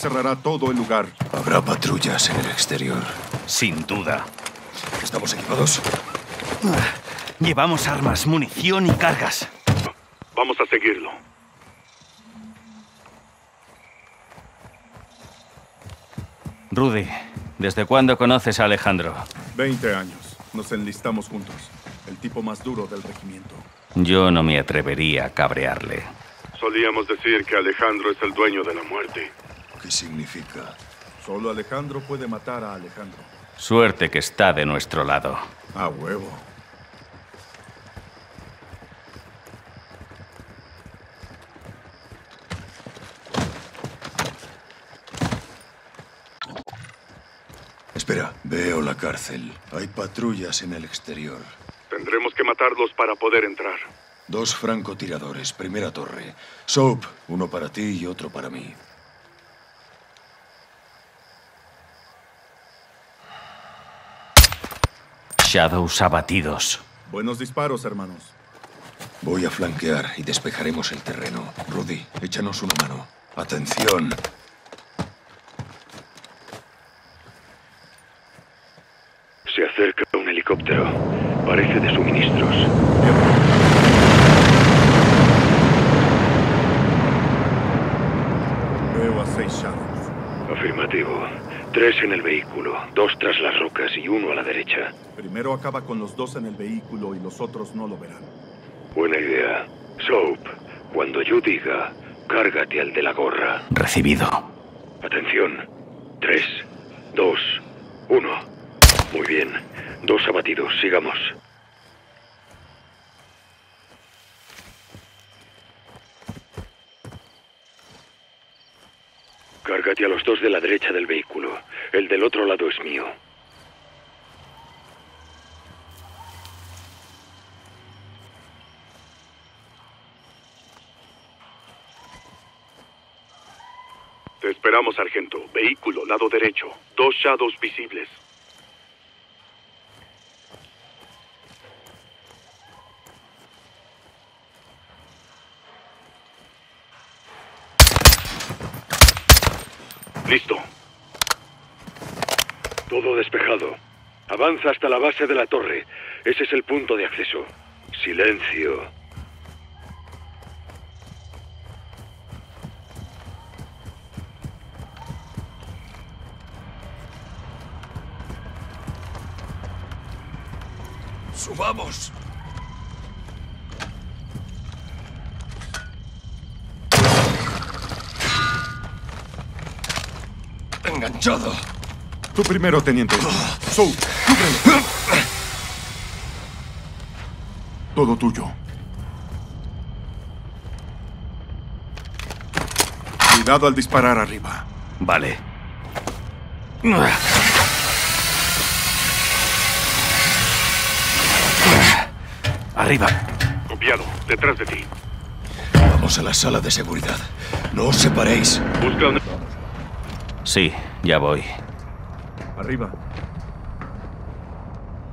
cerrará todo el lugar. Habrá patrullas en el exterior. Sin duda. ¿Estamos equipados? Llevamos armas, munición y cargas. Vamos a seguirlo. Rudy, ¿desde cuándo conoces a Alejandro? 20 años. Nos enlistamos juntos. El tipo más duro del regimiento. Yo no me atrevería a cabrearle. Solíamos decir que Alejandro es el dueño de la muerte. ¿Qué significa? Solo Alejandro puede matar a Alejandro. Suerte que está de nuestro lado. A huevo. Espera, veo la cárcel. Hay patrullas en el exterior. Tendremos que matarlos para poder entrar. 2 francotiradores, primera torre. Soap, uno para ti y otro para mí. Shadows abatidos. Buenos disparos, hermanos. Voy a flanquear y despejaremos el terreno. Rudy, échanos una mano. ¡Atención! Se acerca un helicóptero. Parece de suministros. Veo a 6 Shadows. Afirmativo. 3 en el vehículo, 2 tras las rocas y 1 a la derecha. Primero acaba con los 2 en el vehículo y los otros no lo verán. Buena idea. Soap, cuando yo diga, cárgate al de la gorra. Recibido. Atención. 3, 2, 1. Muy bien. 2 abatidos. Sigamos. Cárgate a los 2 de la derecha del vehículo. El del otro lado es mío. Te esperamos, sargento. Vehículo, lado derecho. 2 Shadows visibles. Listo. Todo despejado. Avanza hasta la base de la torre. Ese es el punto de acceso. Silencio. ¡Subamos! ¡Enganchado! Tú primero, teniente. Soul, cúbrelo. Todo tuyo. Cuidado al disparar arriba. Vale. Arriba. Copiado, detrás de ti. Vamos a la sala de seguridad. No os separéis. Busca una... Sí, ya voy. Arriba.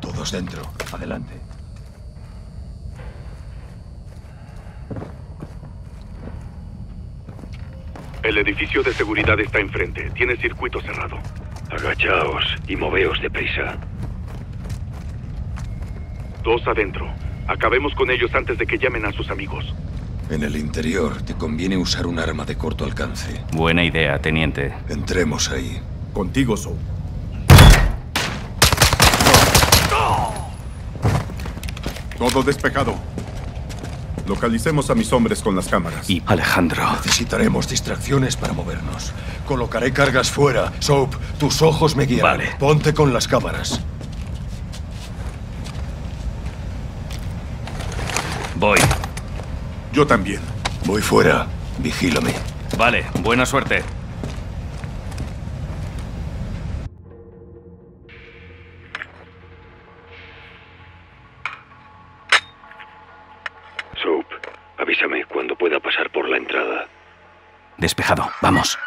Todos dentro. Adelante. El edificio de seguridad está enfrente. Tiene circuito cerrado. Agachaos y moveos deprisa. 2 adentro. Acabemos con ellos antes de que llamen a sus amigos. En el interior te conviene usar un arma de corto alcance. Buena idea, teniente. Entremos ahí. Contigo, Soap. Todo despejado. Localicemos a mis hombres con las cámaras. Y Alejandro. Necesitaremos distracciones para movernos. Colocaré cargas fuera. Soap, tus ojos me guiarán. Vale. Ponte con las cámaras. Voy. Yo también. Voy fuera. Vigílame. Vale, buena suerte. Soap, avísame cuando pueda pasar por la entrada. Despejado, vamos.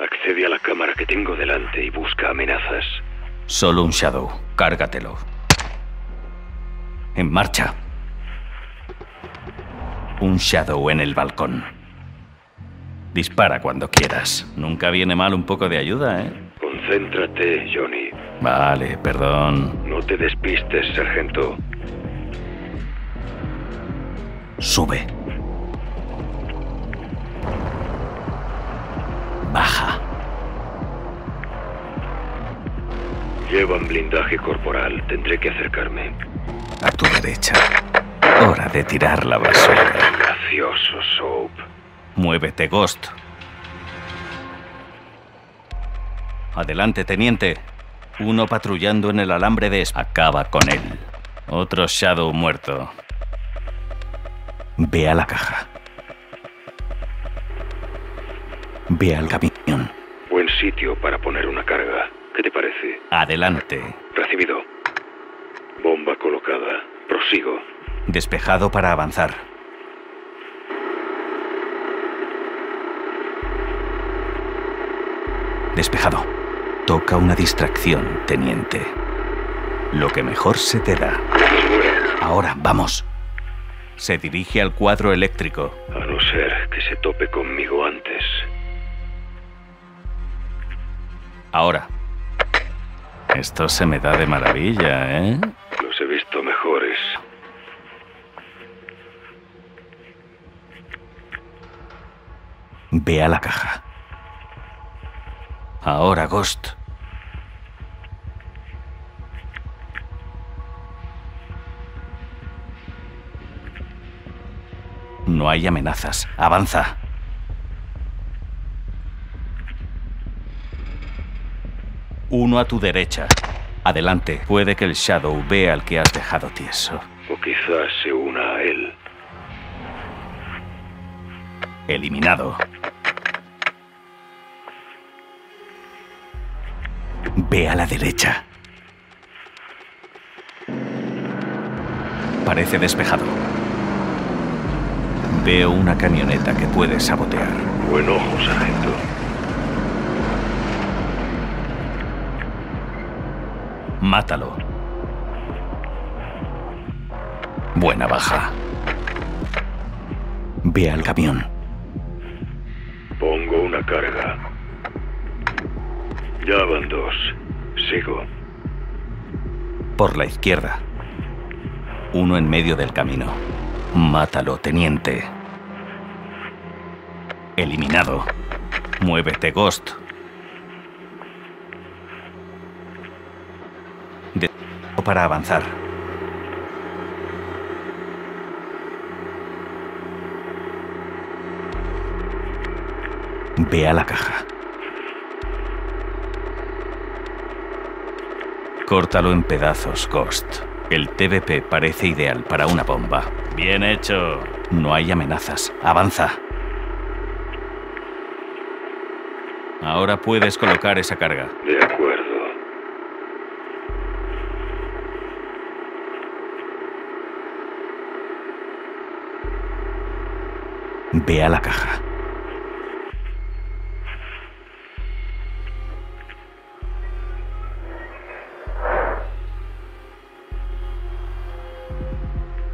Accede a la cámara que tengo delante y busca amenazas. Solo un Shadow. Cárgatelo. En marcha. Un Shadow en el balcón. Dispara cuando quieras. Nunca viene mal un poco de ayuda, ¿eh? Concéntrate, Johnny. Vale, perdón. No te despistes, sargento. Sube. Baja. Llevan blindaje corporal. Tendré que acercarme. A tu derecha. Hora de tirar la basura. Gracioso, Soap. Muévete, Ghost. Adelante, teniente. Uno patrullando en el alambre de... Acaba con él. Otro Shadow muerto. Ve a la caja. Ve al camión. Buen sitio para poner una carga. ¿Qué te parece? Adelante. Recibido. Bomba colocada. Prosigo. Despejado para avanzar. Despejado. Toca una distracción, teniente. Lo que mejor se te da. Ahora, vamos. Se dirige al cuadro eléctrico. A no ser que se tope conmigo antes. Ahora. Esto se me da de maravilla, ¿eh? Los he visto mejores. Ve a la caja. Ahora, Ghost. No hay amenazas. Avanza. Uno a tu derecha. Adelante. Puede que el Shadow vea al que has dejado tieso. O quizás se una a él. Eliminado. Ve a la derecha. Parece despejado. Veo una camioneta que puede sabotear. Buen ojo, sargento. Mátalo. Buena baja. Ve al camión. Pongo una carga. Ya van dos. Sigo. Por la izquierda. Uno en medio del camino. Mátalo, teniente. Eliminado. Muévete, Ghost. Para avanzar. Ve a la caja. Córtalo en pedazos, Ghost. El TVP parece ideal para una bomba. Bien hecho. No hay amenazas. Avanza. Ahora puedes colocar esa carga. De acuerdo. Ve a la caja.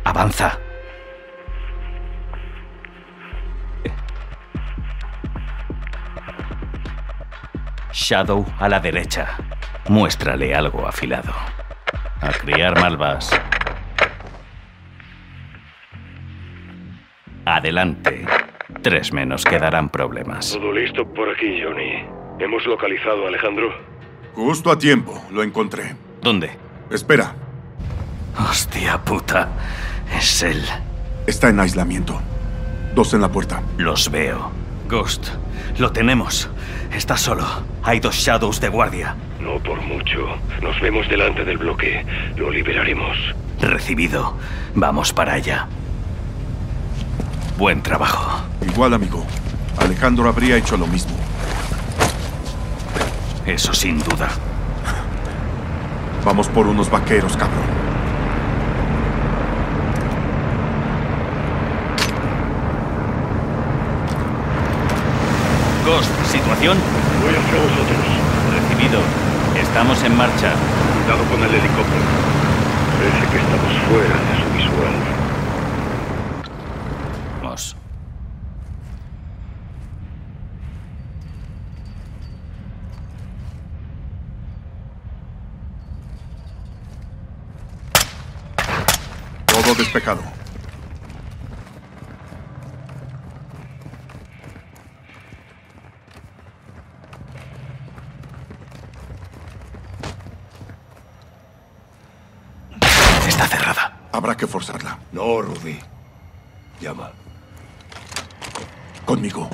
Avanza. Shadow a la derecha. Muéstrale algo afilado. A criar malvas. Adelante. 3 menos quedarán problemas. Todo listo por aquí, Johnny. ¿Hemos localizado a Alejandro? Justo a tiempo. Lo encontré. ¿Dónde? Espera. Hostia puta. Es él. Está en aislamiento. 2 en la puerta. Los veo. Ghost, lo tenemos. Está solo. Hay 2 Shadows de guardia. No por mucho. Nos vemos delante del bloque. Lo liberaremos. Recibido. Vamos para allá. Buen trabajo. Igual, amigo. Alejandro habría hecho lo mismo. Eso sin duda. Vamos por unos vaqueros, cabrón. Ghost, ¿situación? Voy hacia vosotros. Recibido. Estamos en marcha. Cuidado con el helicóptero. Parece que estamos fuera de su visual. Todo despejado. Está cerrada. Habrá que forzarla. No, Rudy. Llama. Conmigo.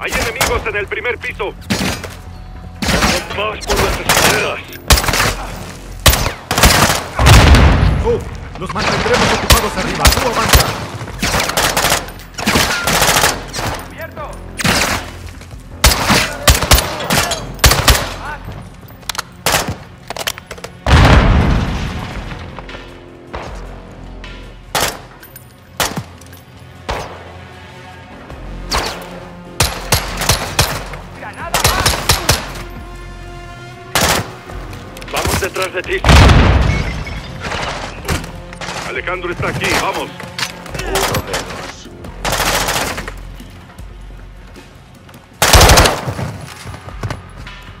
Hay enemigos en el primer piso. Son más por las escaleras. Nos mantendremos ocupados arriba. Tú avanza. De ti. Alejandro está aquí, vamos. Uno menos.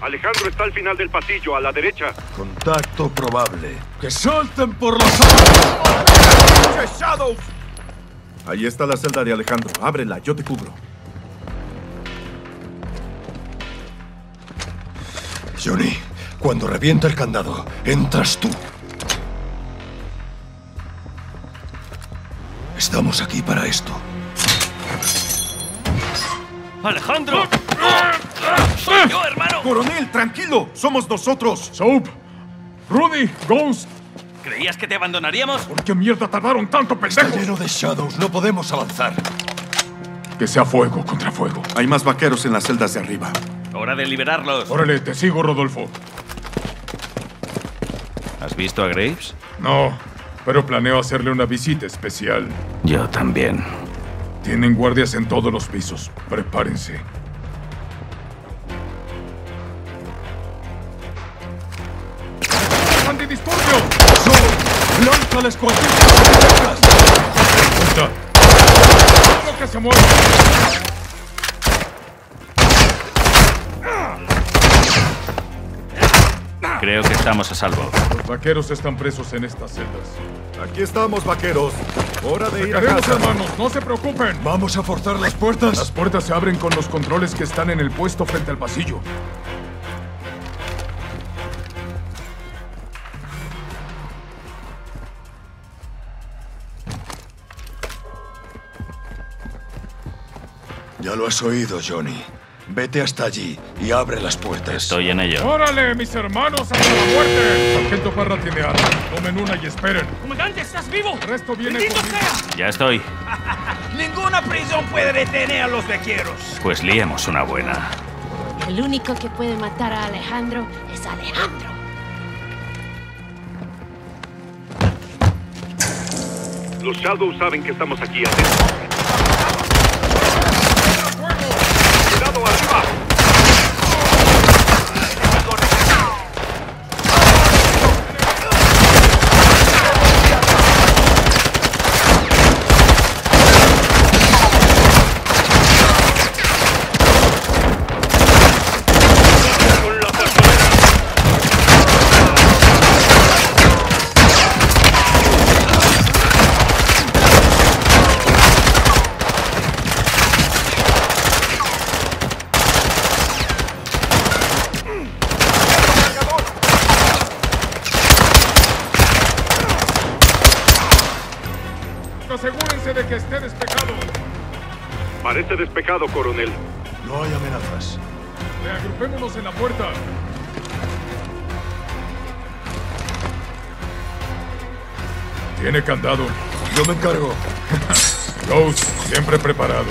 Alejandro está al final del pasillo, a la derecha. Contacto probable. ¡Que suelten por los ojos! ¡Shadows! Ahí está la celda de Alejandro. Ábrela, yo te cubro. Johnny. Cuando revienta el candado, entras tú. Estamos aquí para esto. ¡Alejandro! ¡Soy yo, hermano! ¡Coronel, tranquilo! ¡Somos nosotros! ¡Soap! ¡Rudy! ¡Ghost! ¿Creías que te abandonaríamos? ¿Por qué mierda tardaron tanto, pendejo? Está lleno de Shadows, no podemos avanzar. Que sea fuego contra fuego. Hay más vaqueros en las celdas de arriba. ¡Hora de liberarlos! ¡Órale, te sigo, Rodolfo! ¿Has visto a Graves? No, pero planeo hacerle una visita especial. Yo también. Tienen guardias en todos los pisos. Prepárense. ¡Antidisturbio! ¡No! ¡Lánzales cualquier cosa! ¡Todo que se mueva! Creo que estamos a salvo. Los vaqueros están presos en estas celdas. Aquí estamos, vaqueros. Hora de ir a casa. Hermanos, no se preocupen. Vamos a forzar las puertas. Las puertas se abren con los controles que están en el puesto frente al pasillo. Ya lo has oído, Johnny. Vete hasta allí y abre las puertas. Estoy en ello. ¡Órale, mis hermanos, a la muerte! Sargento Parra tiene armas. Tomen una y esperen. ¡Comandante, estás vivo! El resto viene conmigo. Ya estoy. Ninguna prisión puede detener a los vaqueros. Pues liemos una buena. El único que puede matar a Alejandro es Alejandro. Los Shadows saben que estamos aquí atentos. Parece despejado, coronel. No hay amenazas. Reagrupémonos en la puerta. Tiene candado. Yo me encargo. Ghost, siempre preparado.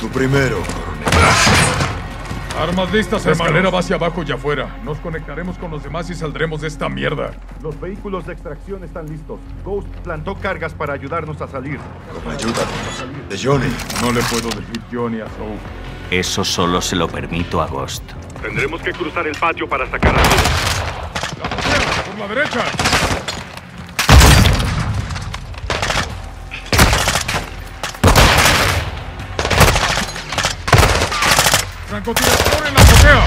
Tú primero, coronel. Armas listas, hermano. La escalera va hacia abajo y afuera. Nos conectaremos con los demás y saldremos de esta mierda. Los vehículos de extracción están listos. Ghost plantó cargas para ayudarnos a salir. Con ayuda de Johnny. No le puedo decir Johnny a Soap. Eso solo se lo permito a Ghost. Tendremos que cruzar el patio para sacar a Ghost. ¡La izquierda, por la derecha! ¡Francotirador en la azotea!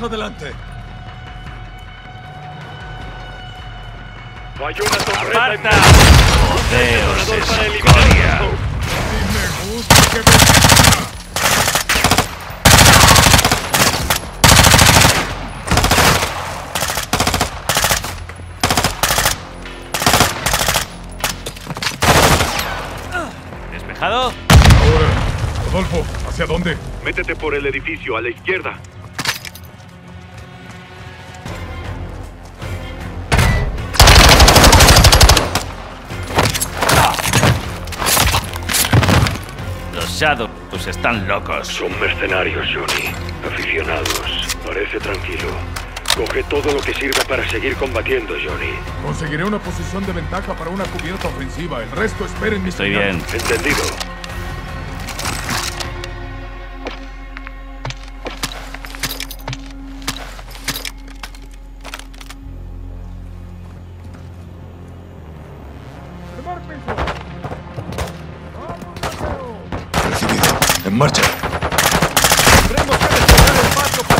Adelante. Falló una torreta. ¡Jodeos, para eliminar! ¡Si me gusta que me... ¿Despejado? Ahora, Rodolfo, ¿hacia dónde? Métete por el edificio, a la izquierda. Shadows están locos. Son mercenarios, Johnny. Aficionados. Parece tranquilo. Coge todo lo que sirva para seguir combatiendo, Johnny. Conseguiré una posición de ventaja para una cubierta ofensiva. El resto esperen mi señal. Estoy bien. Entendido. ¡Marcha! ¡Tendremos que despegar el paso para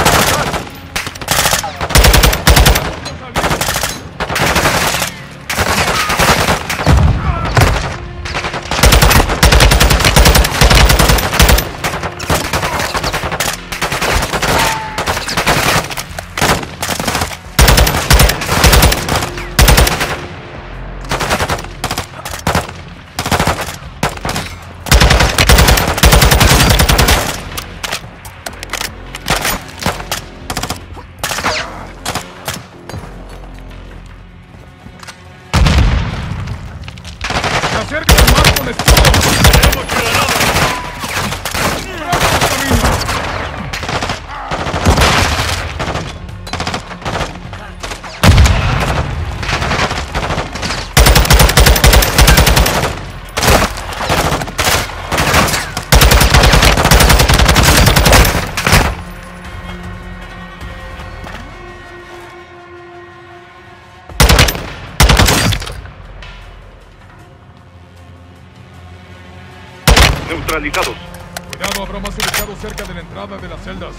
neutralizados. Cuidado, habrá más ubicados cerca de la entrada de las celdas.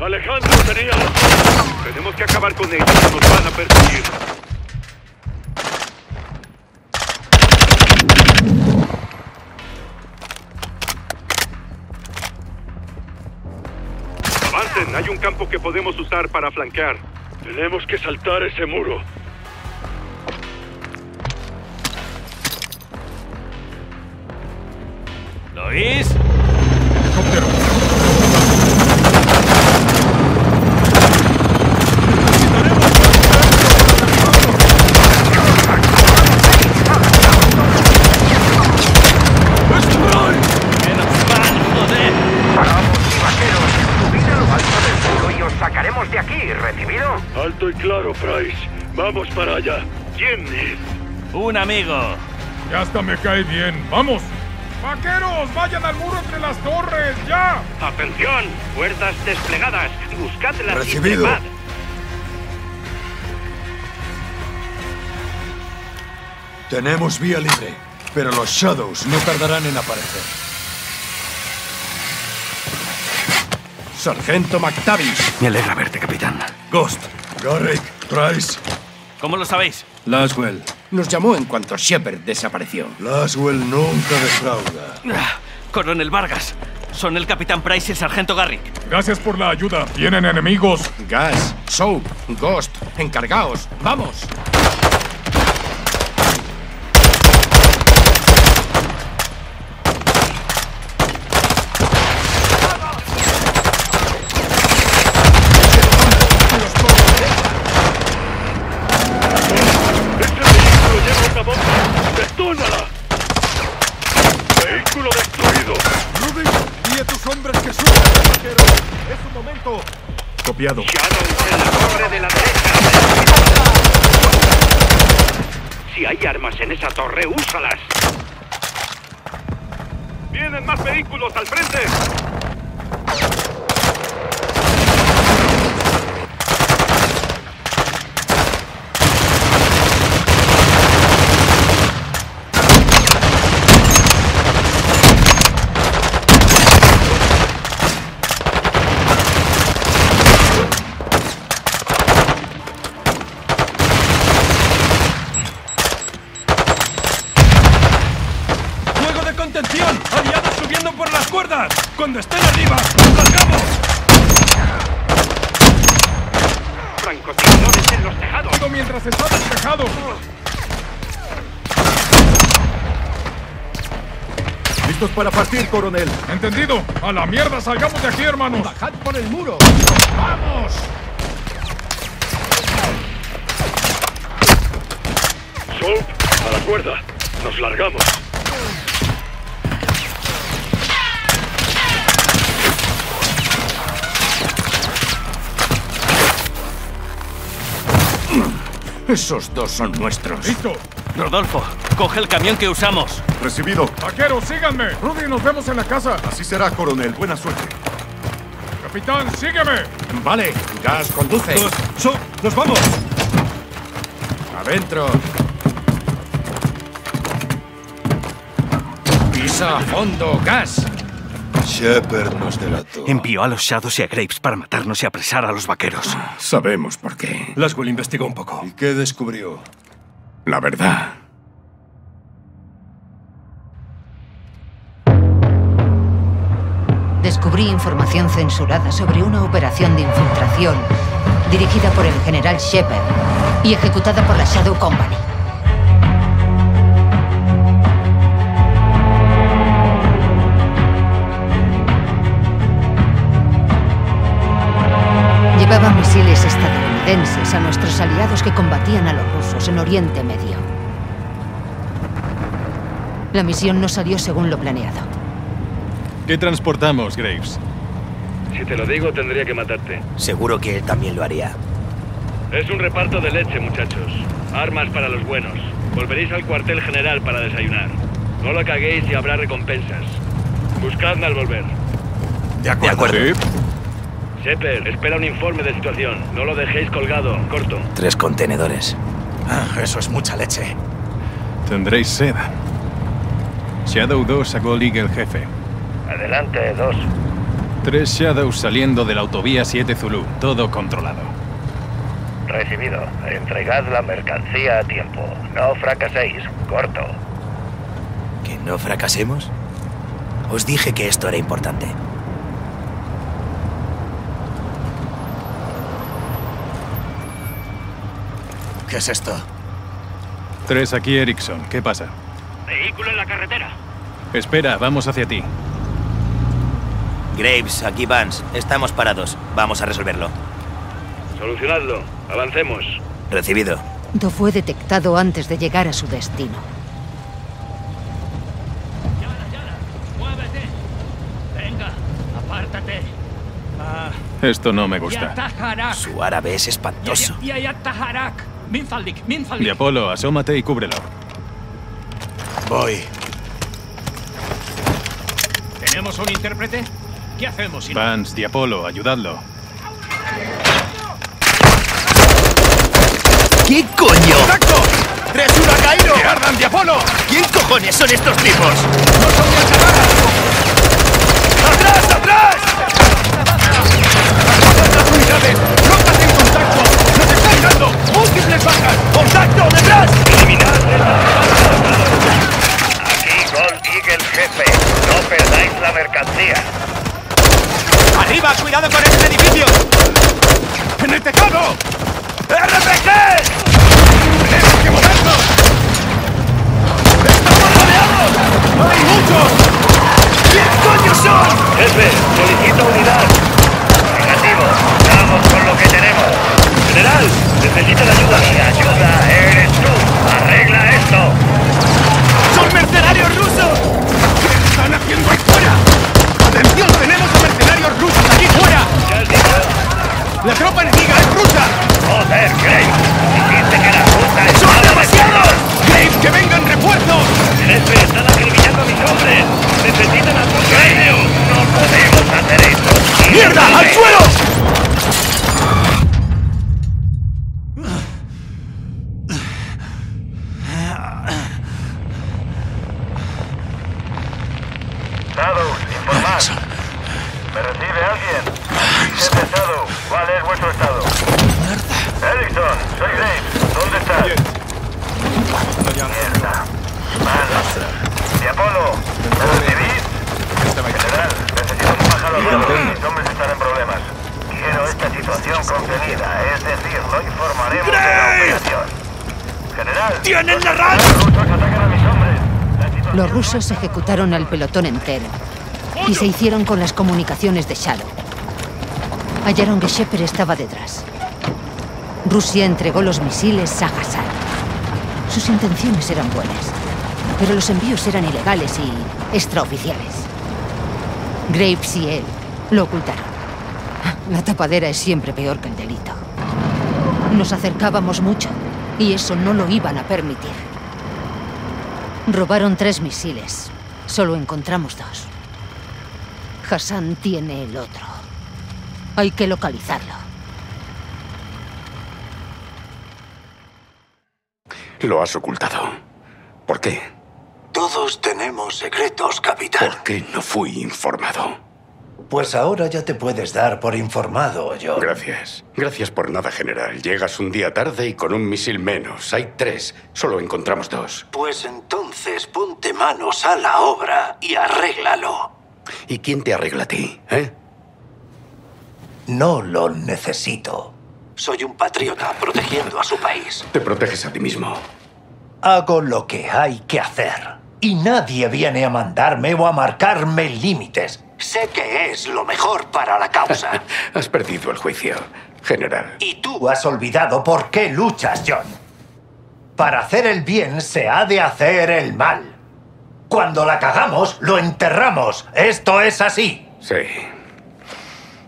Alejandro, tenía. Tenemos que acabar con ellos, nos van a perseguir. Hay un campo que podemos usar para flanquear. Tenemos que saltar ese muro. ¿Lo oís? ¡Helicóptero! Alto y claro, Price. Vamos para allá. ¿Quién es? Un amigo. Ya hasta me cae bien. ¡Vamos! ¡Vaqueros! ¡Vayan al muro entre las torres! ¡Ya! ¡Atención! ¡Fuerzas desplegadas! ¡Buscadlas! ¡Recibido! Tenemos vía libre, pero los Shadows no tardarán en aparecer. Sargento McTavish. Me alegra verte, capitán. Ghost. Garrick, Price. ¿Cómo lo sabéis? Laswell. Nos llamó en cuanto Shepard desapareció. Laswell nunca defrauda. Coronel Vargas. Son el capitán Price y el sargento Garrick. Gracias por la ayuda. Tienen enemigos. Gaz, Soap, Ghost. Encargaos. ¡Vamos! momento. Copiado. Shadow en la torre de la derecha. Si hay armas en esa torre, úsalas. Vienen más vehículos al frente. ¡Cuando estén arriba, nos largamos! ¡Francotiradores en los tejados! ¡Todo mientras están en los tejados! ¡Listos para partir, coronel! ¡Entendido! ¡A la mierda! ¡Salgamos de aquí, hermanos! ¡Bajad por el muro! ¡Vamos! Soap, a la cuerda. ¡Nos largamos! Esos dos son nuestros. ¡Listo! Rodolfo, coge el camión que usamos. Recibido. Vaqueros, síganme. Rudy, nos vemos en la casa. Así será, coronel. Buena suerte. Capitán, sígueme. Vale. Gaz, conduce. ¡Nos vamos! Adentro. Pisa a fondo, Gaz. Shepard nos delató. Envió a los Shadows y a Graves para matarnos y apresar a los vaqueros. Sabemos por qué. Laswell investigó un poco. ¿Y qué descubrió? La verdad. Descubrí información censurada sobre una operación de infiltración dirigida por el general Shepard y ejecutada por la Shadow Company. Llevaba misiles estadounidenses a nuestros aliados que combatían a los rusos en Oriente Medio. La misión no salió según lo planeado. ¿Qué transportamos, Graves? Si te lo digo, tendría que matarte. Seguro que él también lo haría. Es un reparto de leche, muchachos. Armas para los buenos. Volveréis al cuartel general para desayunar. No la caguéis y habrá recompensas. Buscadme al volver. De acuerdo. De acuerdo. ¿Sí? Shepard, espera un informe de situación. No lo dejéis colgado, corto. 3 contenedores. Ah, eso es mucha leche. Tendréis sed. Shadow 2 a Golig, el jefe. Adelante, 2. 3 Shadows saliendo de la autovía 7 Zulu. Todo controlado. Recibido. Entregad la mercancía a tiempo. No fracaséis, corto. ¿Que no fracasemos? Os dije que esto era importante. ¿Qué es esto? 3 aquí, Ericsson. ¿Qué pasa? Vehículo en la carretera. Espera, vamos hacia ti. Graves, aquí Vance. Estamos parados. Vamos a resolverlo. Solucionadlo. Avancemos. Recibido. No fue detectado antes de llegar a su destino. ¡Yala, yala! ¡Muévete! ¡Venga, apártate! Esto no me gusta. Su árabe es espantoso. D'Apollo, asómate y cúbrelo. Voy. ¿Tenemos un intérprete? ¿Qué hacemos si no? Vance, D'Apollo, ayudadlo. ¿Qué coño? ¡Contacto! ¡3-1 a Cairo! ¡Que ardan, D'Apollo! ¿Quién cojones son estos tipos? ¡No son cachorros! ¡Atrás, atrás! ¡Atrás las unidades! ¡Rómpate en contacto! ¡Nos están dando! ¡Múltiples bajas! ¡Contacto! ¡Detrás! ¡Eliminad el atacante! Aquí Gold Eagle, jefe. No perdáis la mercancía. ¡Arriba! ¡Cuidado con este edificio! ¡En el tejado! ¡RPG! ¡Tenemos que movernos! ¡Estamos rodeados! ¡Hay muchos! ¿Quién coño son? Jefe, solicito unidad. Negativo. ¡La tropa enemiga es rusa! ¡Joder, Graves! ¡Dijiste que la rusa es... ¡Son demasiados! ¡Graves, que vengan refuerzos! ¡Jefe, están acribillando a mis hombres! ¡Necesitan a tu cráneo! ¡No podemos hacer esto! ¡Mierda! ¡Al suelo! ¿Me recibe alguien? Jefe Shadow, ¿cuál es vuestro estado? Ericsson, soy Graves, ¿dónde estás? Mierda. Mal. D'Apollo, ¿me recibís? General, necesito un pájaro nuevo. Mis hombres están en problemas. Quiero esta situación contenida, es decir, no informaremos de la operación. General, ¡tienen la radio! Los rusos atacan a mis hombres. Los rusos ejecutaron al pelotón entero. Y se hicieron con las comunicaciones de Shadow. Hallaron que Shepard estaba detrás. Rusia entregó los misiles a Hassan. Sus intenciones eran buenas, pero los envíos eran ilegales y extraoficiales. Graves y él lo ocultaron. La tapadera es siempre peor que el delito. Nos acercábamos mucho y eso no lo iban a permitir. Robaron 3 misiles. Solo encontramos 2. Hassan tiene el otro. Hay que localizarlo. Lo has ocultado. ¿Por qué? Todos tenemos secretos, capitán. ¿Por qué no fui informado? Pues ahora ya te puedes dar por informado, yo. Gracias. Gracias por nada, general. Llegas un día tarde y con un misil menos. Hay 3. Solo encontramos 2. Pues entonces ponte manos a la obra y arréglalo. ¿Y quién te arregla a ti, eh? No lo necesito. Soy un patriota protegiendo a su país. Te proteges a ti mismo. Hago lo que hay que hacer. Y nadie viene a mandarme o a marcarme límites. Sé que es lo mejor para la causa. Has perdido el juicio, general. Y tú has olvidado por qué luchas, John. Para hacer el bien se ha de hacer el mal. Cuando la cagamos, lo enterramos. Esto es así. Sí.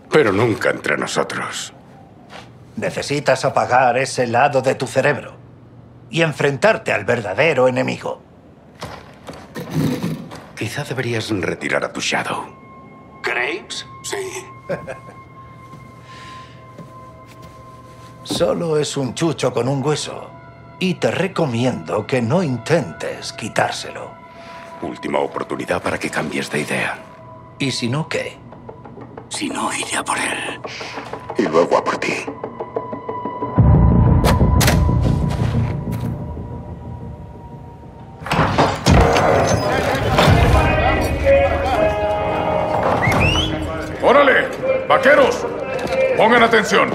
Pero nunca entre nosotros. Necesitas apagar ese lado de tu cerebro y enfrentarte al verdadero enemigo. Quizá deberías retirar a tu Shadow. ¿Graves? Sí. Solo es un chucho con un hueso. Y te recomiendo que no intentes quitárselo. Última oportunidad para que cambies de idea. ¿Y si no, qué? Si no, iré a por él. Y luego a por ti. ¡Órale! ¡Vaqueros! ¡Pongan atención!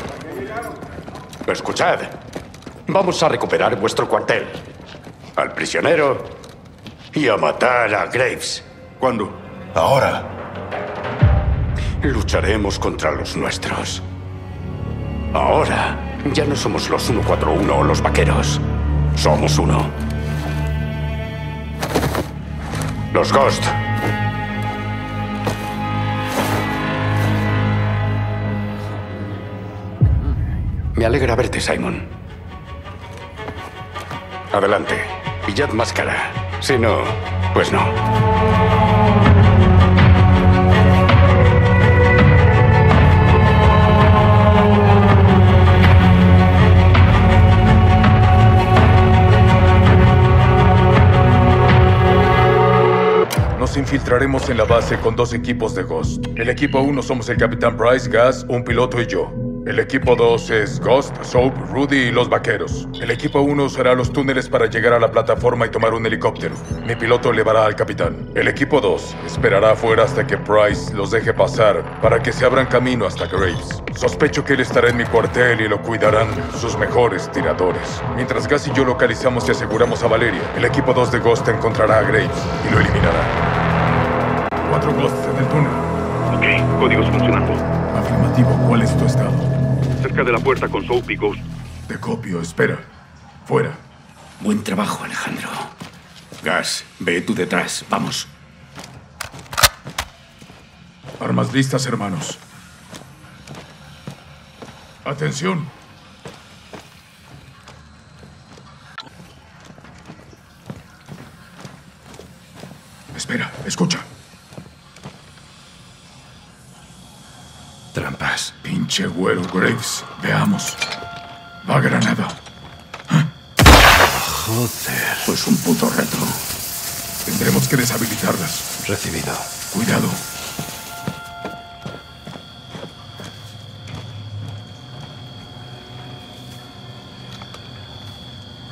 Escuchad. Vamos a recuperar vuestro cuartel. Al prisionero... y a matar a Graves. ¿Cuándo? Ahora. Lucharemos contra los nuestros. Ahora ya no somos los 141 o los vaqueros. Somos uno. Los Ghost. Me alegra verte, Simon. Adelante. Pillad máscara. Si no, pues no. Nos infiltraremos en la base con 2 equipos de Ghost. El equipo 1 somos el Capitán Price, Gaz, un piloto y yo. El equipo 2 es Ghost, Soap, Rudy y los vaqueros. El equipo 1 usará los túneles para llegar a la plataforma y tomar un helicóptero. Mi piloto elevará al capitán. El equipo 2 esperará afuera hasta que Price los deje pasar para que se abran camino hasta Graves. Sospecho que él estará en mi cuartel y lo cuidarán sus mejores tiradores. Mientras Gaz y yo localizamos y aseguramos a Valeria, el equipo 2 de Ghost encontrará a Graves y lo eliminará. 4 Ghosts en el túnel. Ok, códigos funcionando. Afirmativo, ¿cuál es tu estado? Cerca de la puerta con Soap y Ghost. Te copio, espera. Fuera. Buen trabajo, Alejandro. Gaz, ve tú detrás, vamos. Armas listas, hermanos. Atención. Espera, escucha. Trampas. Pinche güero Graves. Veamos. Va granada. ¿Ah? Joder. Pues un puto reto. Tendremos que deshabilitarlas. Recibido. Cuidado.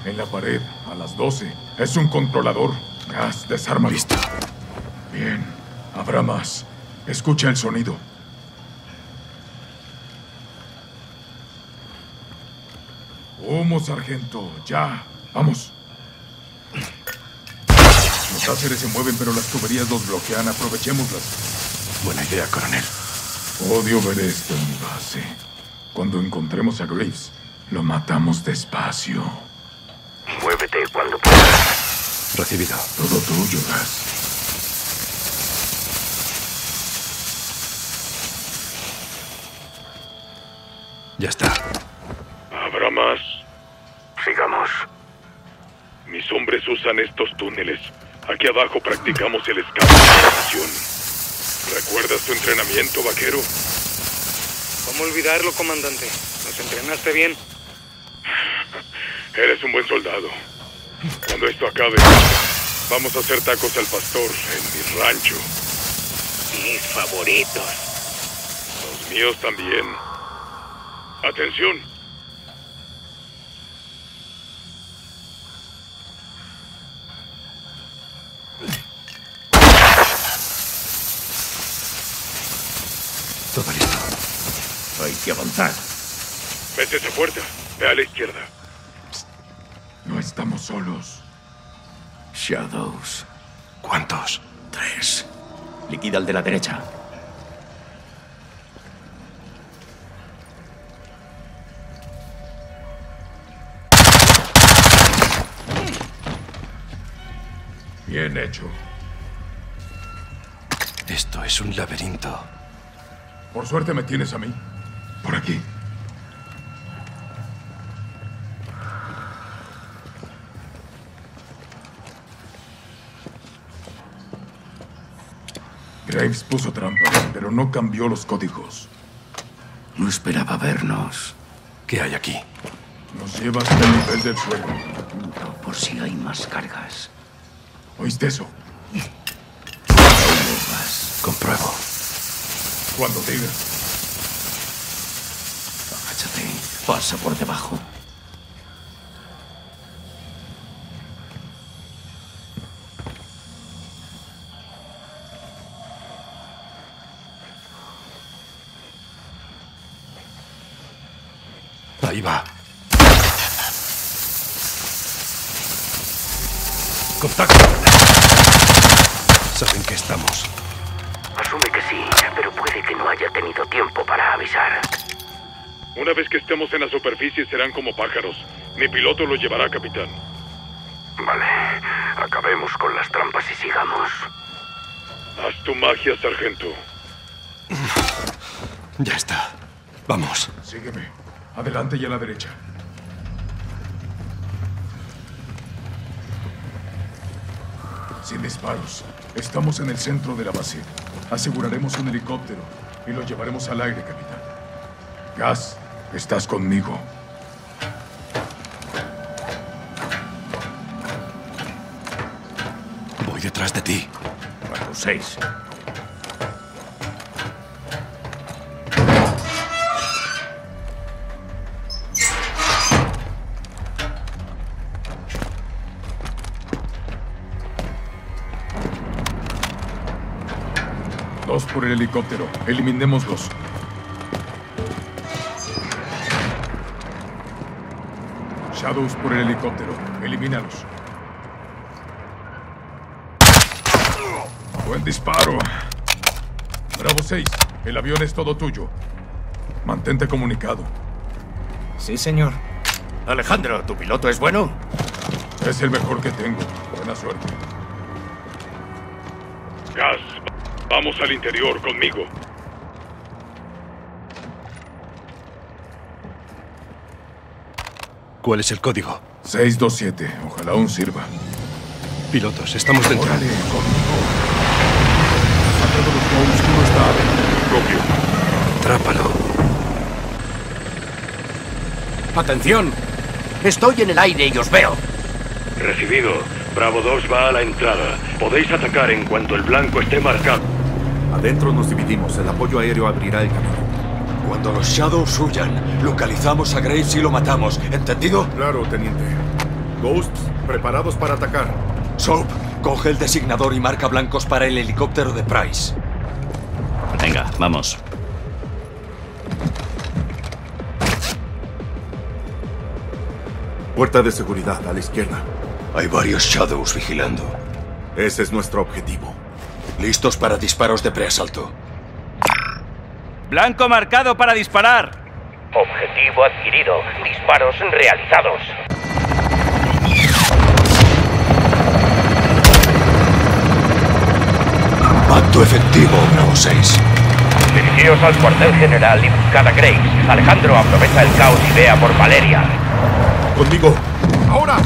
En la pared, a las 12. Es un controlador. Gaz, desármalo. Listo. Bien. Habrá más. Escucha el sonido. Humo, sargento. Ya. Vamos. Los láseres se mueven, pero las tuberías los bloquean. Aprovechémoslas. Buena idea, coronel. Odio ver esto en mi base. Cuando encontremos a Graves, lo matamos despacio. Muévete cuando puedas. Recibido. Todo tuyo, Gaz. Ya está. ¿Habrá más? Sigamos. Mis hombres usan estos túneles. Aquí abajo practicamos el escape de la nación. ¿Recuerdas tu entrenamiento, vaquero? ¿Cómo olvidarlo, comandante? Nos entrenaste bien. Eres un buen soldado. Cuando esto acabe, vamos a hacer tacos al pastor en mi rancho. Mis favoritos. Los míos también. Atención. Todo listo. Hay que avanzar. Vete esa puerta. Ve a la izquierda. Psst. No estamos solos. Shadows. ¿Cuántos? 3. Liquida al de la derecha. Bien hecho. Esto es un laberinto. Por suerte me tienes a mí. Por aquí. Graves puso trampas, pero no cambió los códigos. No esperaba vernos. ¿Qué hay aquí? Nos lleva hasta el nivel del suelo. No, por si hay más cargas. ¿Oíste eso? Compruebo. Cuando digas. Agáchate. Pasa por debajo. Ahí va. Contacto. ¿Saben que estamos? Asume que sí, pero puede que no haya tenido tiempo para avisar. Una vez que estemos en la superficie serán como pájaros. Mi piloto los llevará, capitán. Vale, acabemos con las trampas y sigamos. Haz tu magia, sargento. Ya está. Vamos. Sígueme. Adelante y a la derecha. Sin disparos. Estamos en el centro de la base. Aseguraremos un helicóptero y lo llevaremos al aire, capitán. Gaz, estás conmigo. Voy detrás de ti. Bravo 6. Por el helicóptero. Eliminémoslos. Shadows por el helicóptero. Elimínalos. Buen disparo. Bravo 6. El avión es todo tuyo. Mantente comunicado. Sí, señor. Alejandro, ¿tu piloto es bueno? Es el mejor que tengo. Buena suerte. Gaz. Vamos al interior conmigo. ¿Cuál es el código? 627. Ojalá aún sirva. Pilotos, estamos dentro. Órale, atrápalo. ¡Atención! Estoy en el aire y os veo. Recibido. Bravo 2 va a la entrada. Podéis atacar en cuanto el blanco esté marcado. Adentro nos dividimos. El apoyo aéreo abrirá el camino. Cuando los Shadows huyan, localizamos a Graves y lo matamos. ¿Entendido? Claro, teniente. Ghosts, preparados para atacar. Soap, coge el designador y marca blancos para el helicóptero de Price. Venga, vamos. Puerta de seguridad, a la izquierda. Hay varios Shadows vigilando. Ese es nuestro objetivo. Listos para disparos de preasalto. Blanco marcado para disparar. Objetivo adquirido. Disparos realizados. Impacto efectivo, Bravo 6. Dirigíos al cuartel general y buscad a Graves. Alejandro, aprovecha el caos y vea por Valeria. Conmigo. ¡Ahora!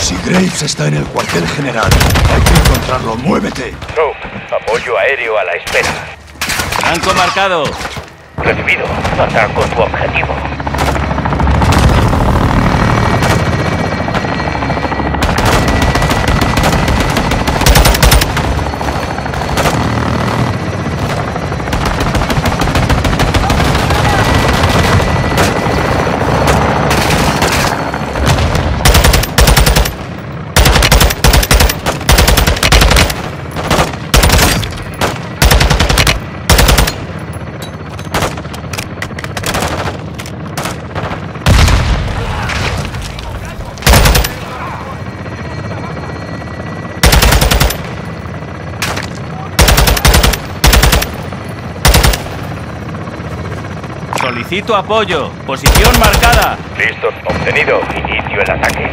Si Graves está en el cuartel general, hay que encontrarlo. ¡Muévete! Soap, apoyo aéreo a la espera. ¡Blanco marcado! Recibido. Ataco tu objetivo. Solicito apoyo. Posición marcada. Listo. Obtenido. Inicio el ataque.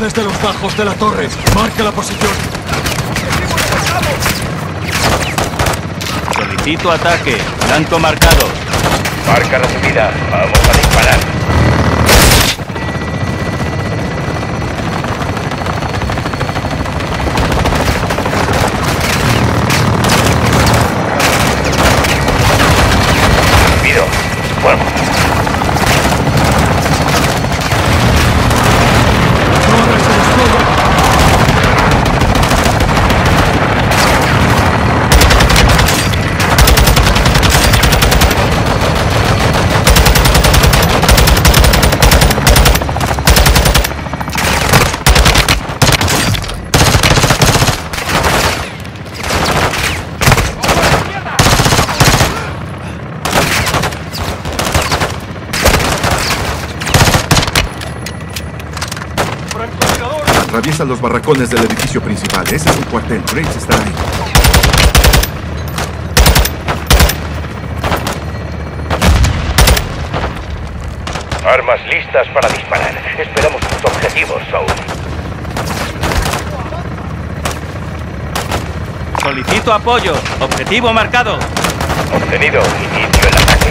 Desde los bajos de la torre, marca la posición. Solicito ataque, blanco marcado. Marca recibida, vamos a disparar. Recibido, fuego. Atraviesa los barracones del edificio principal. Ese es el cuartel. Graves está ahí. Armas listas para disparar. Esperamos tus objetivos, Saul. Solicito apoyo. Objetivo marcado. Obtenido. Inicio el ataque.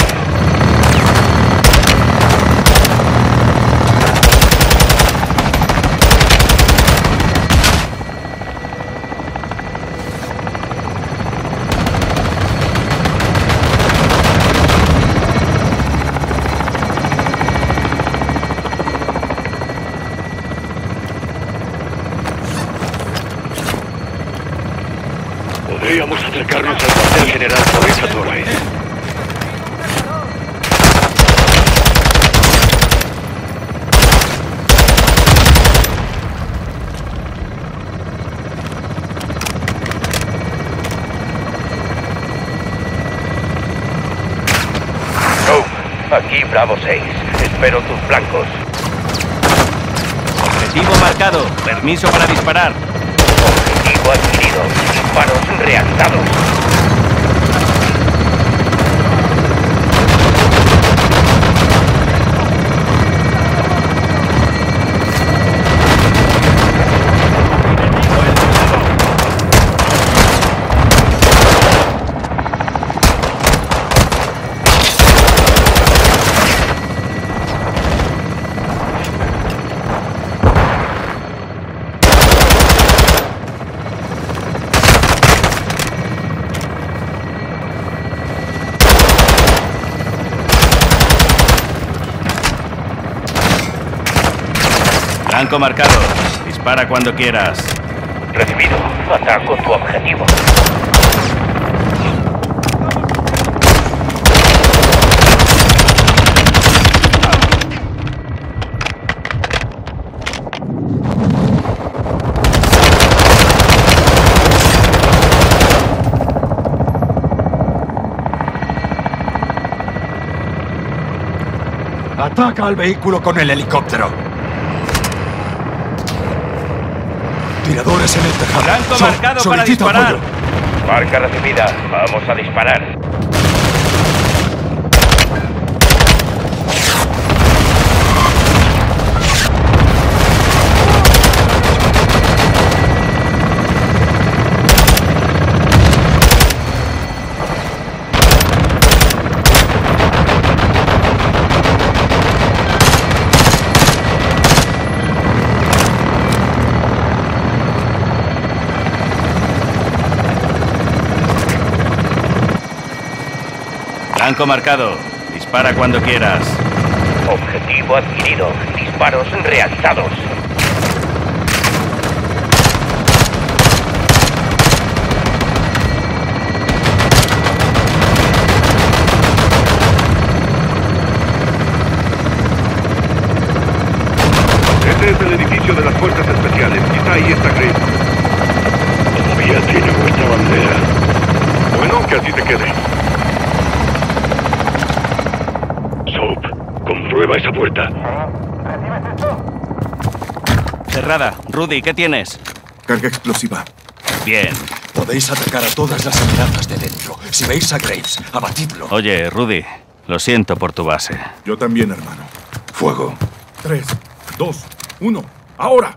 Podríamos acercarnos al cuartel general por esa torre. aquí Bravo 6. Espero tus blancos. Objetivo marcado. Permiso para disparar. Objetivo adquirido. Disparos reactados. Blanco marcado. Dispara cuando quieras. Recibido. Ataco tu objetivo. Ataca al vehículo con el helicóptero. Tiradores en el tejado. Blanco marcado para disparar. Apoyo. Marca recibida. Vamos a disparar. Blanco marcado. Dispara cuando quieras. Objetivo adquirido. Disparos reactados. Este es el edificio de las fuerzas especiales. Quizá ahí está Graves. Todavía tiene vuestra bandera. Bueno, que así te quede. Prueba esa puerta. Cerrada. Rudy, ¿qué tienes? Carga explosiva. Bien. Podéis atacar a todas las amenazas de dentro. Si veis a Graves, abatidlo. Oye, Rudy, lo siento por tu base. Yo también, hermano. Fuego. 3, 2, 1, ¡ahora!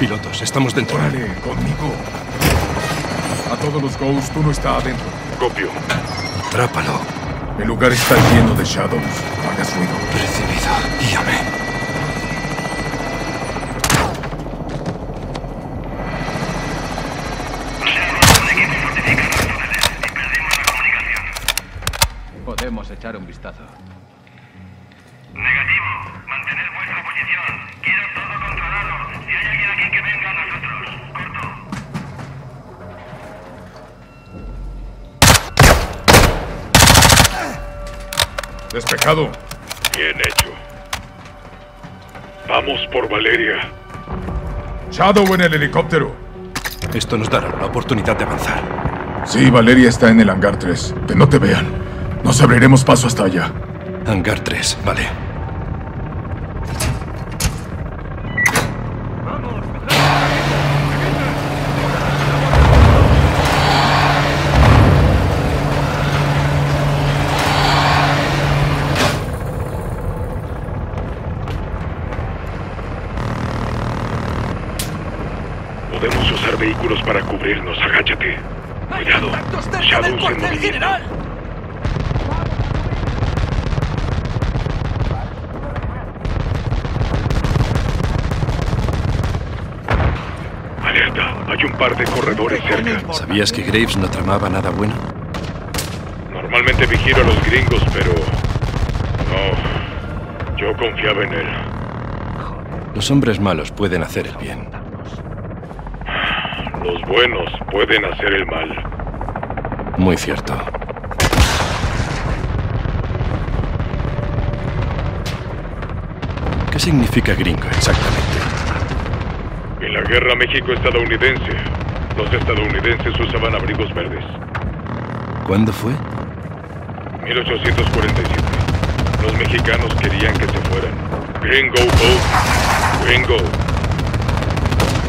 Pilotos, estamos dentro. Vale, conmigo. A todos los Ghost, uno está adentro. Copio. Atrápalo. El lugar está lleno de Shadows. No hagas ruido. Recibido. Guíame. Podemos echar un vistazo. Negativo. Mantener vuestra posición. Quiero todo controlado. Si hay alguien aquí que venga a nosotros. Corto. Despejado. Bien hecho. Vamos por Valeria. Shadow en el helicóptero. Esto nos dará la oportunidad de avanzar. Sí, Valeria está en el hangar 3. Que no te vean. Nos abriremos paso hasta allá. Hangar 3, vale. Para cubrirnos, agáchate. Cuidado, Shadows en movimiento. Alerta, hay un par de corredores cerca. ¿Sabías que Graves no tramaba nada bueno? Normalmente vigilo a los gringos, pero... no, yo confiaba en él. Los hombres malos pueden hacer el bien. Los buenos pueden hacer el mal. Muy cierto. ¿Qué significa gringo exactamente? En la guerra México-estadounidense, los estadounidenses usaban abrigos verdes. ¿Cuándo fue? 1847. Los mexicanos querían que se fueran. Gringo, go. Gringo.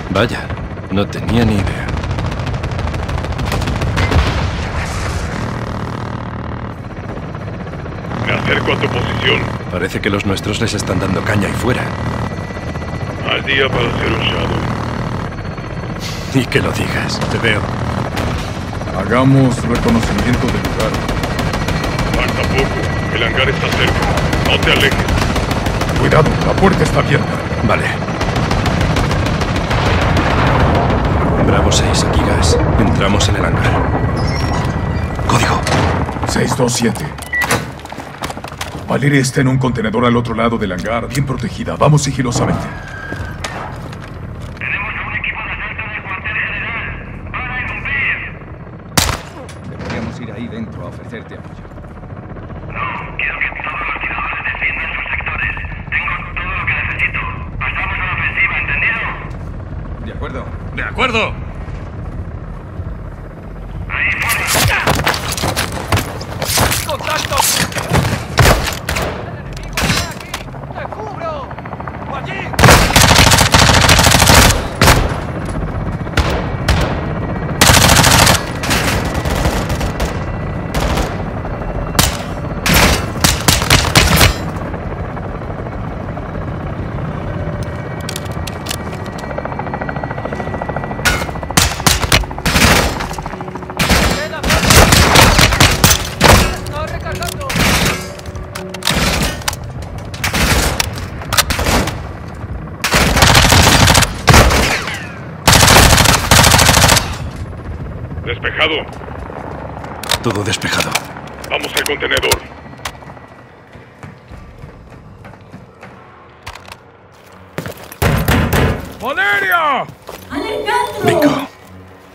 Vaya, no tenía ni idea. Me acerco a tu posición. Parece que los nuestros les están dando caña ahí fuera. Al día para hacer un Shadow. Y que lo digas. Te veo. Hagamos reconocimiento del lugar. Falta poco. El hangar está cerca. No te alejes. Cuidado, la puerta está abierta. Vale. Bravo 6, aquí Gaz. Entramos en el hangar. Código. 627. Valeria está en un contenedor al otro lado del hangar, bien protegida. Vamos sigilosamente. Todo despejado. Vamos al contenedor. ¡Valeria! ¡Alejandro! Bingo.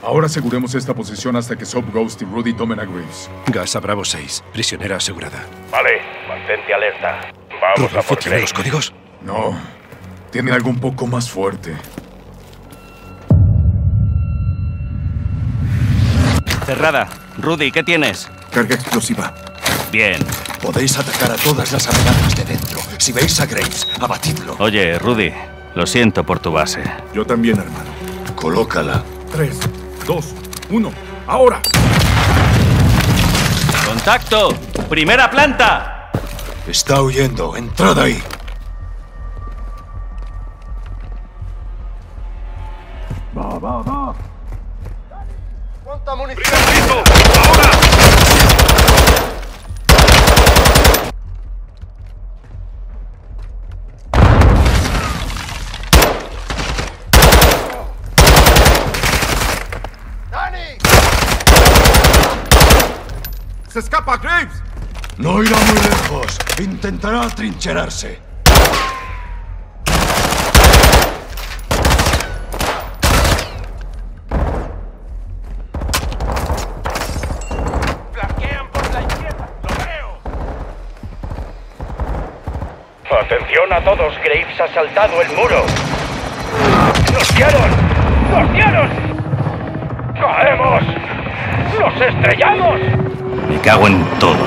Ahora aseguremos esta posición hasta que Soap, Ghost y Rudy tomen a Graves. Gaz a Bravo 6. Prisionera asegurada. Vale, mantente alerta. Vamos a por Graves. ¿Los códigos? No. Tienen algo un poco más fuerte. Cerrada. Rudy, ¿qué tienes? Carga explosiva. Bien. Podéis atacar a todas las amenazas de dentro. Si veis a Graves, abatidlo. Oye, Rudy, lo siento por tu base. Yo también, hermano. Colócala. 3, 2, 1, ¡ahora! ¡Contacto! ¡Primera planta! Está huyendo. Entrad ahí. Va, va, va. ¡Cuánta munición! ¡Ahora! ¡Dani! ¡Se escapa Graves! No irá muy lejos. Intentará atrincherarse. A todos, Graves ha saltado el muro. ¡Nos dieron! ¡Nos dieron! ¡Caemos! ¡Nos estrellamos! Me cago en todo.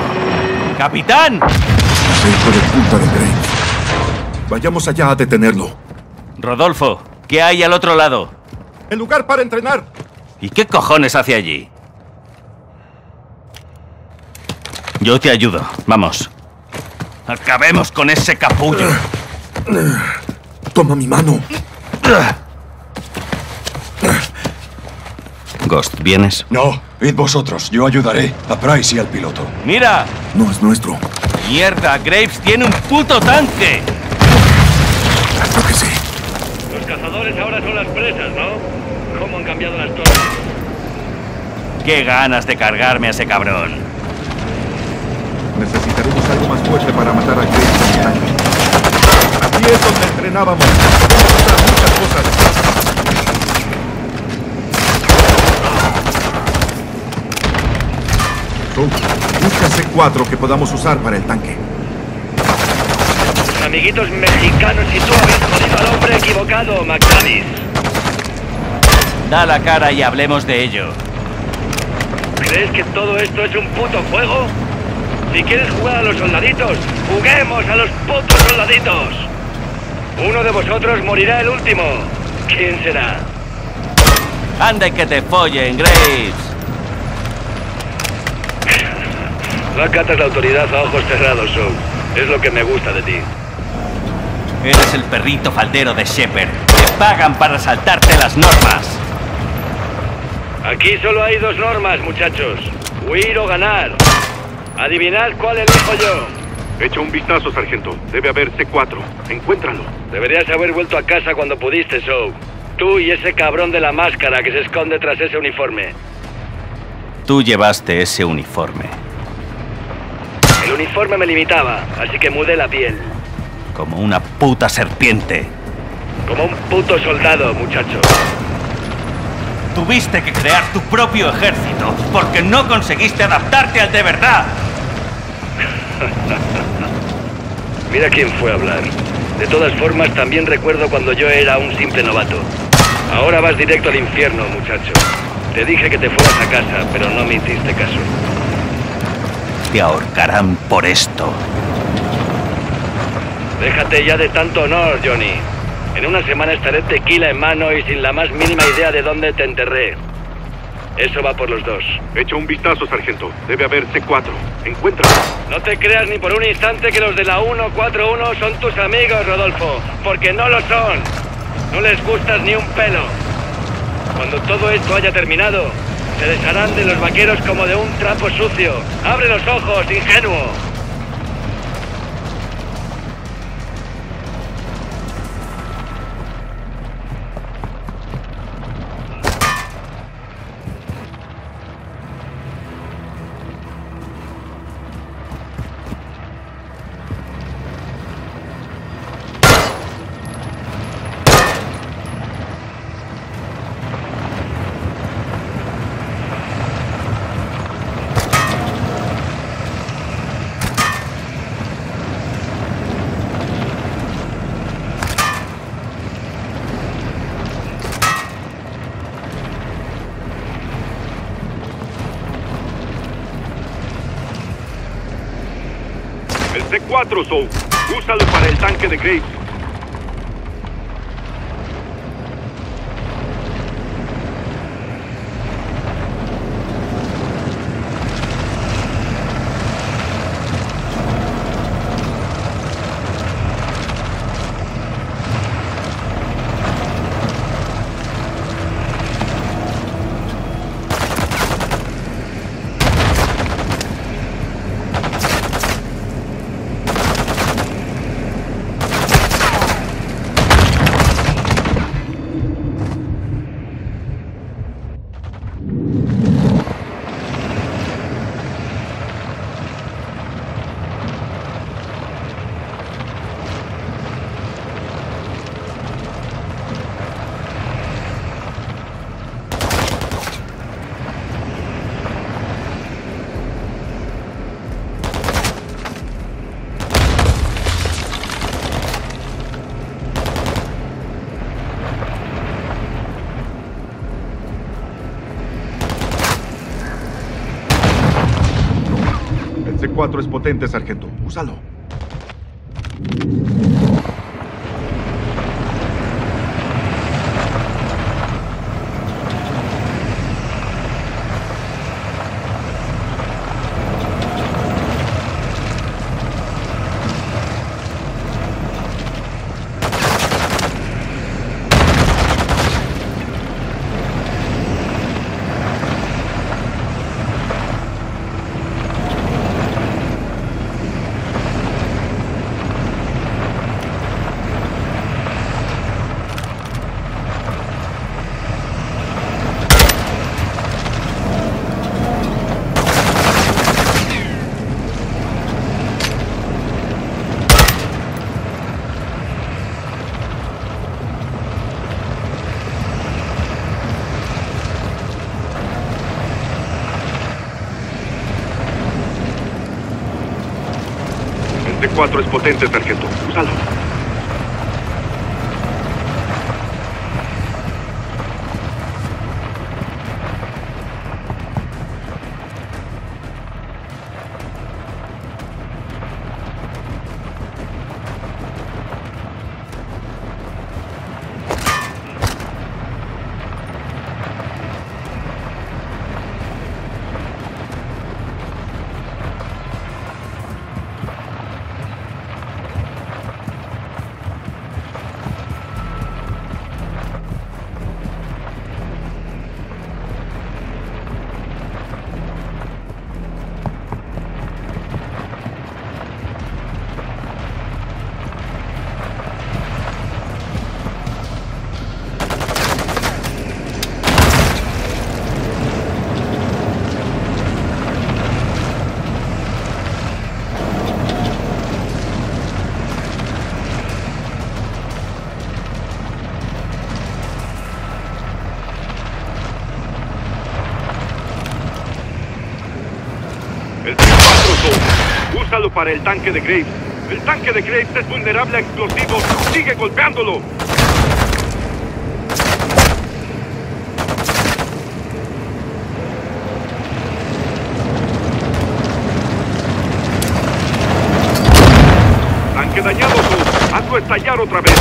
¡Capitán! Centro de punta de Graves. Vayamos allá a detenerlo. Rodolfo, ¿qué hay al otro lado? El lugar para entrenar. ¿Y qué cojones hace allí? Yo te ayudo. Vamos. ¡Acabemos con ese capullo! Toma mi mano. Ghost, ¿vienes? No, id vosotros. Yo ayudaré a Price y al piloto. ¡Mira! No es nuestro. ¡Mierda! ¡Graves tiene un puto tanque! Claro que sí. Los cazadores ahora son las presas, ¿no? ¿Cómo han cambiado las cosas? ¡Qué ganas de cargarme a ese cabrón! Necesitaremos algo más fuerte para matar a Graves. Aquí es donde entrenábamos. Podemos hacer muchas cosas. Busca C4 que podamos usar para el tanque. Los amiguitos mexicanos y tú habéis jodido al hombre equivocado, McNamish. Da la cara y hablemos de ello. ¿Crees que todo esto es un puto juego? Si quieres jugar a los soldaditos, juguemos a los putos soldaditos. Uno de vosotros morirá el último. ¿Quién será? Anda y que te follen, Graves. No acatas la autoridad a ojos cerrados, Soap. Es lo que me gusta de ti. Eres el perrito faldero de Shepard. Te pagan para saltarte las normas. Aquí solo hay dos normas, muchachos. Huir o ganar. Adivinad cuál elijo yo. Echa un vistazo, sargento. Debe haber C4. Encuéntralo. Deberías haber vuelto a casa cuando pudiste, Soap. Tú y ese cabrón de la máscara que se esconde tras ese uniforme. Tú llevaste ese uniforme. El uniforme me limitaba, así que mudé la piel. Como una puta serpiente. Como un puto soldado, muchacho. Tuviste que crear tu propio ejército, porque no conseguiste adaptarte al de verdad. Mira quién fue a hablar. De todas formas, también recuerdo cuando yo era un simple novato. Ahora vas directo al infierno, muchacho. Te dije que te fueras a casa, pero no me hiciste caso. Te ahorcarán por esto. Déjate ya de tanto honor, Johnny. En una semana estaré tequila en mano y sin la más mínima idea de dónde te enterré. Eso va por los dos. Echa un vistazo, sargento. Debe haber C4. Encuéntralo. No te creas ni por un instante que los de la 141 son tus amigos, Rodolfo. Porque no lo son. No les gustas ni un pelo. Cuando todo esto haya terminado, se desharán de los vaqueros como de un trapo sucio. ¡Abre los ojos, ingenuo! C4, Soap. Úsalo para el tanque de Graves. C4 es potente, sargento. Úsalo. C4 es potente, sargento. Úsalo. para el tanque de Graves. El tanque de Graves es vulnerable a explosivos. ¡Sigue golpeándolo! Tanque dañado, Soap. Hazlo estallar otra vez.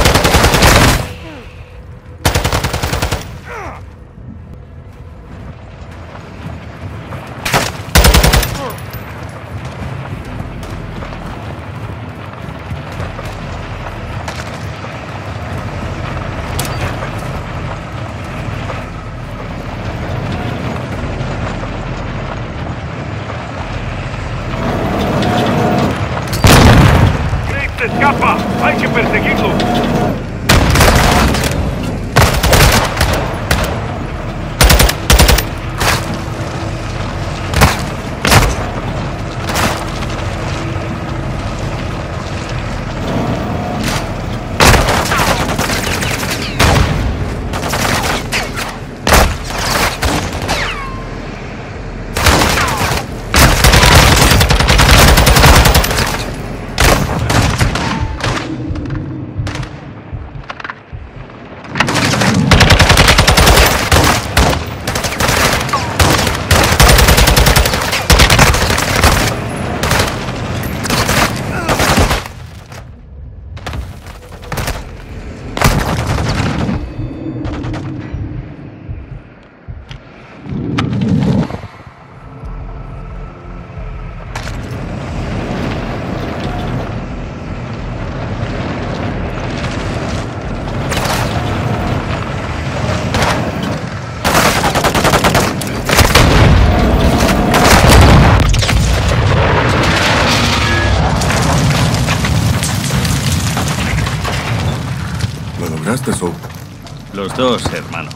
Los dos, hermano.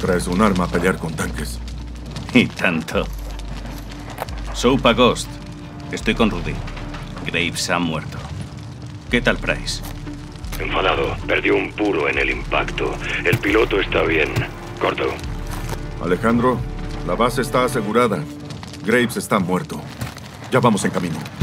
Traes un arma a pelear con tanques. Y tanto. Soap a Ghost. Estoy con Rudy. Graves ha muerto. ¿Qué tal Price? Enfadado. Perdió un puro en el impacto. El piloto está bien. Corto. Alejandro, la base está asegurada. Graves está muerto. Ya vamos en camino.